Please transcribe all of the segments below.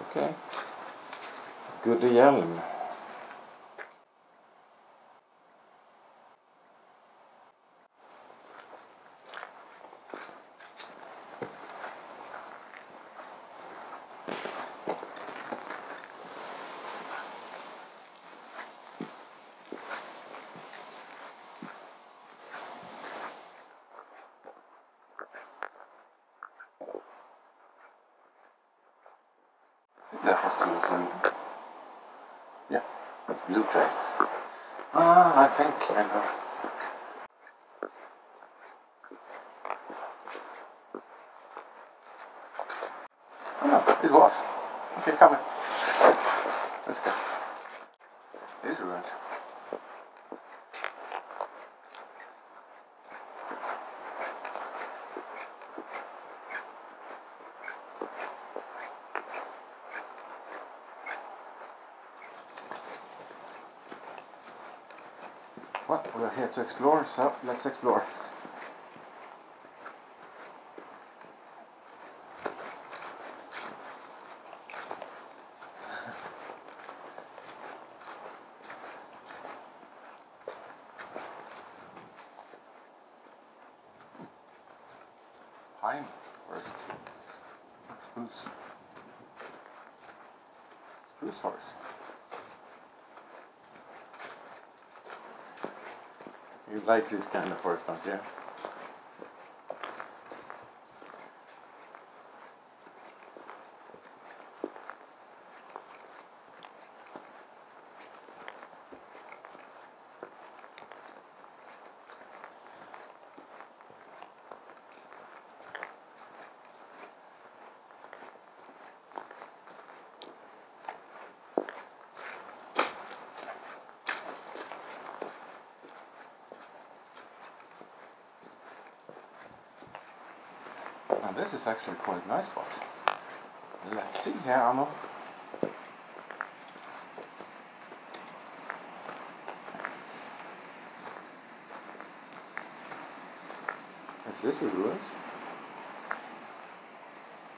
Okej. Gudde hjälm. Yeah, it's blue track. Ah, I think I know. Oh no, it was. Okay, come on. Let's go. These ruins. Well, we're here to explore, so let's explore. Pine forest. Spruce. Spruce forest. You like this kind of forest, don't you? And this is actually quite a nice spot. Let's see here, Aamu. Is this a ruins?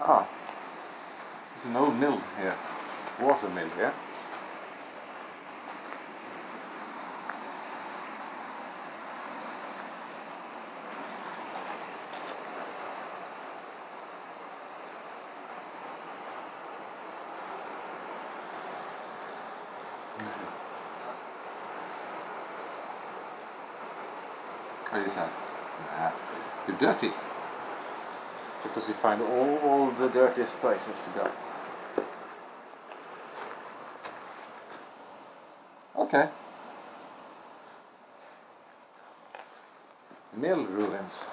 Ah, there's an old mill here. Was a mill here. What is that? Nah, you're dirty. Because you find all the dirtiest places to go. Okay. Mill ruins.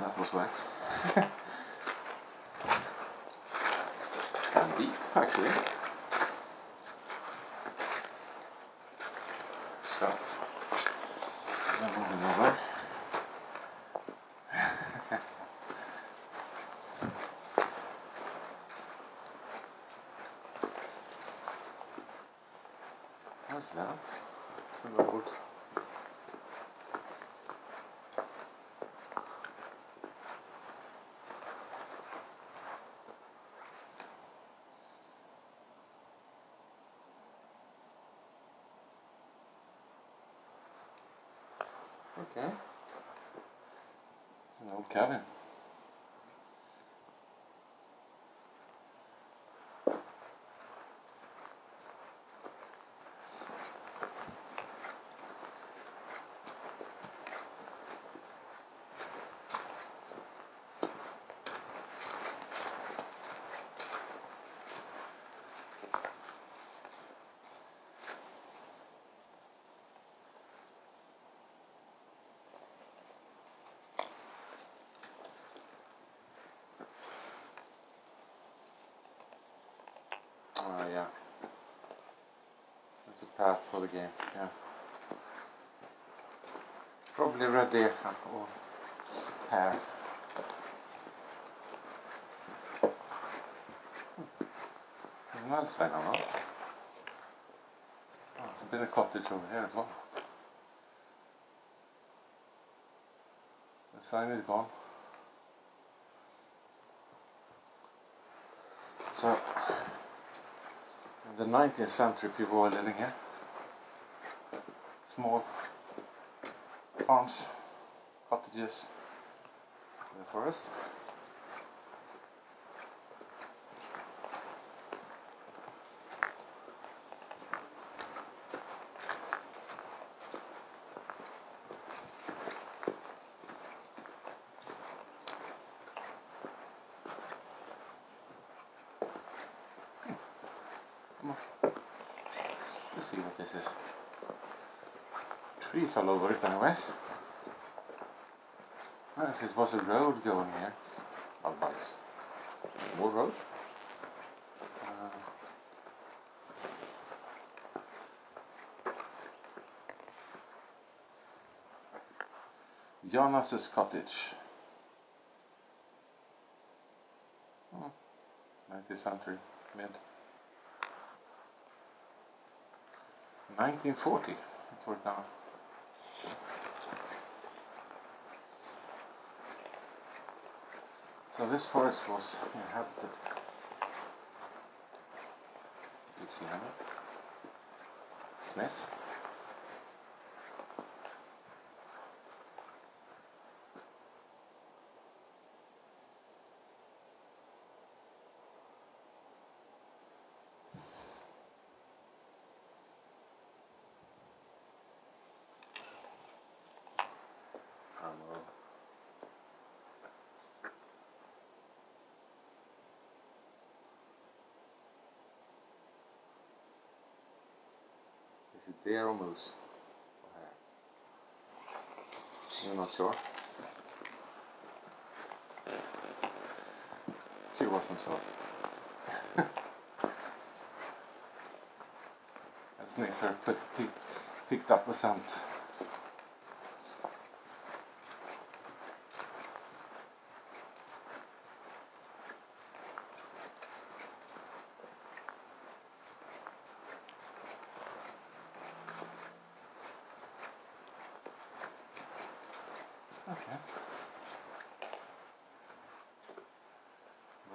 That was wet. And deep, actually. So, I'm moving over. What's that? Some old. Okay. It's an old cabin. Yeah, that's a path for the game, yeah. Probably red deer or hare. There's another sign on that. Oh, there's a bit of cottage over here as well. The sign is gone. So, in the 19th century people were living here. Small farms, cottages in the forest. Let's see what this is. Tree fell over it anyways. Well, if this was a road going here, I'll advise. More road. Jonas' cottage. 19th century, mid. 1940, that's what now. So this forest was inhabited. You can see now. Sniff. Is it deer or moose? I'm not sure. She wasn't sure. That sniffer picked up a scent. Okay.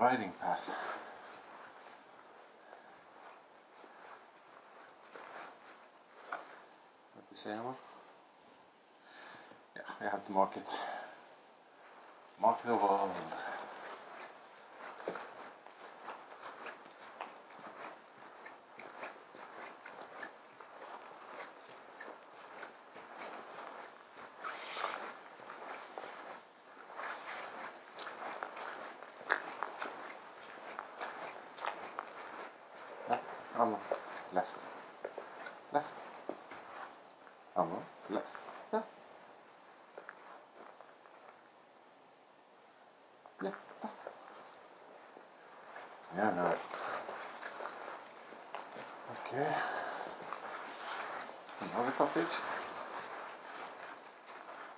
Riding path. What do you say, Aamu? Yeah, we have to mark it. Mark the world. Aamu, left. Left. Aamu, left. Yeah. Yeah. Yeah, no. Okay. Another cottage.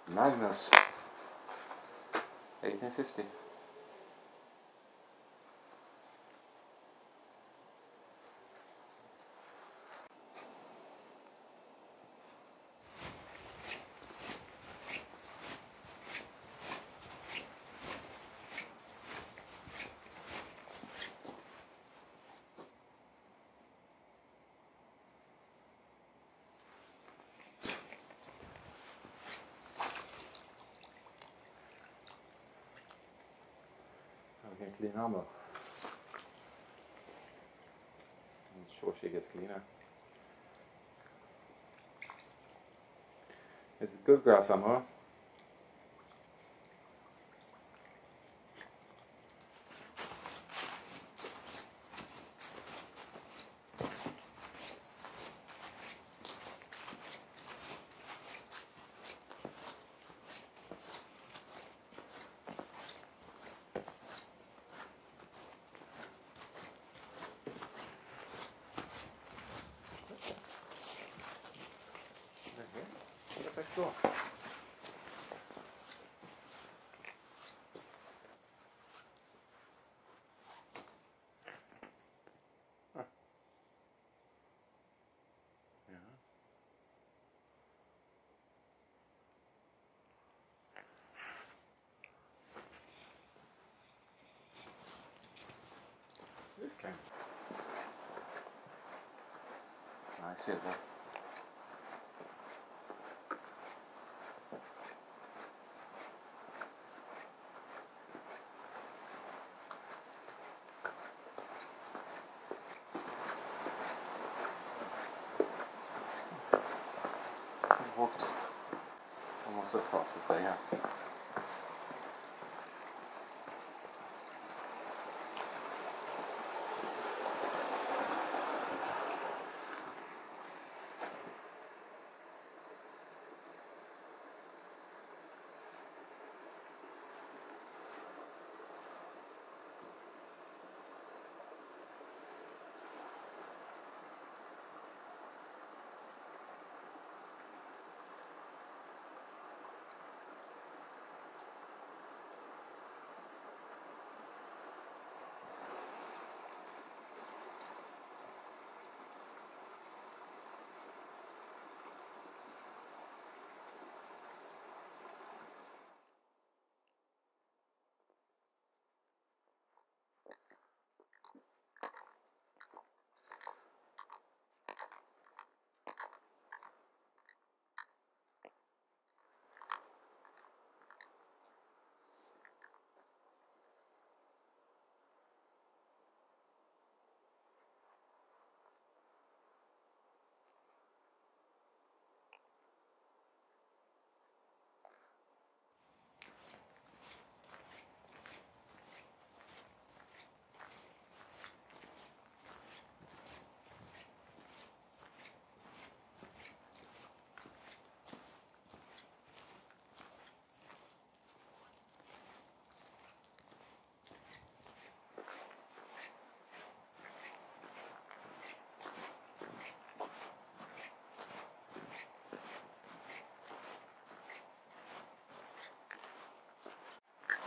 Magnus. 1850. can clean them up. I'm not sure she gets cleaner. It's good grass, Aamu. Cool. Huh. Yeah. This came. I see it there. Walked almost as fast as they have.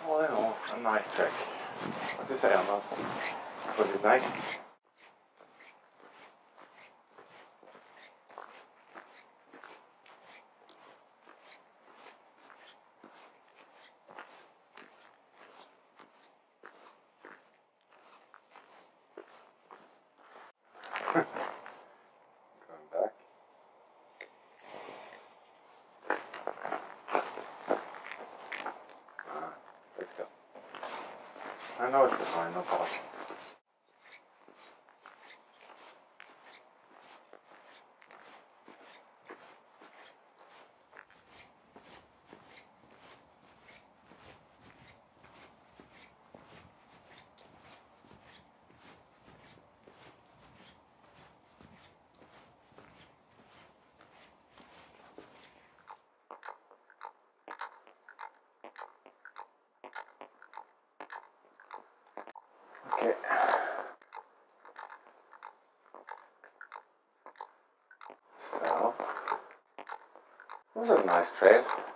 All in all, a nice track. What do you say, Aamu? Was it nice? I know it's the final part. Okay. So, it was a nice trail.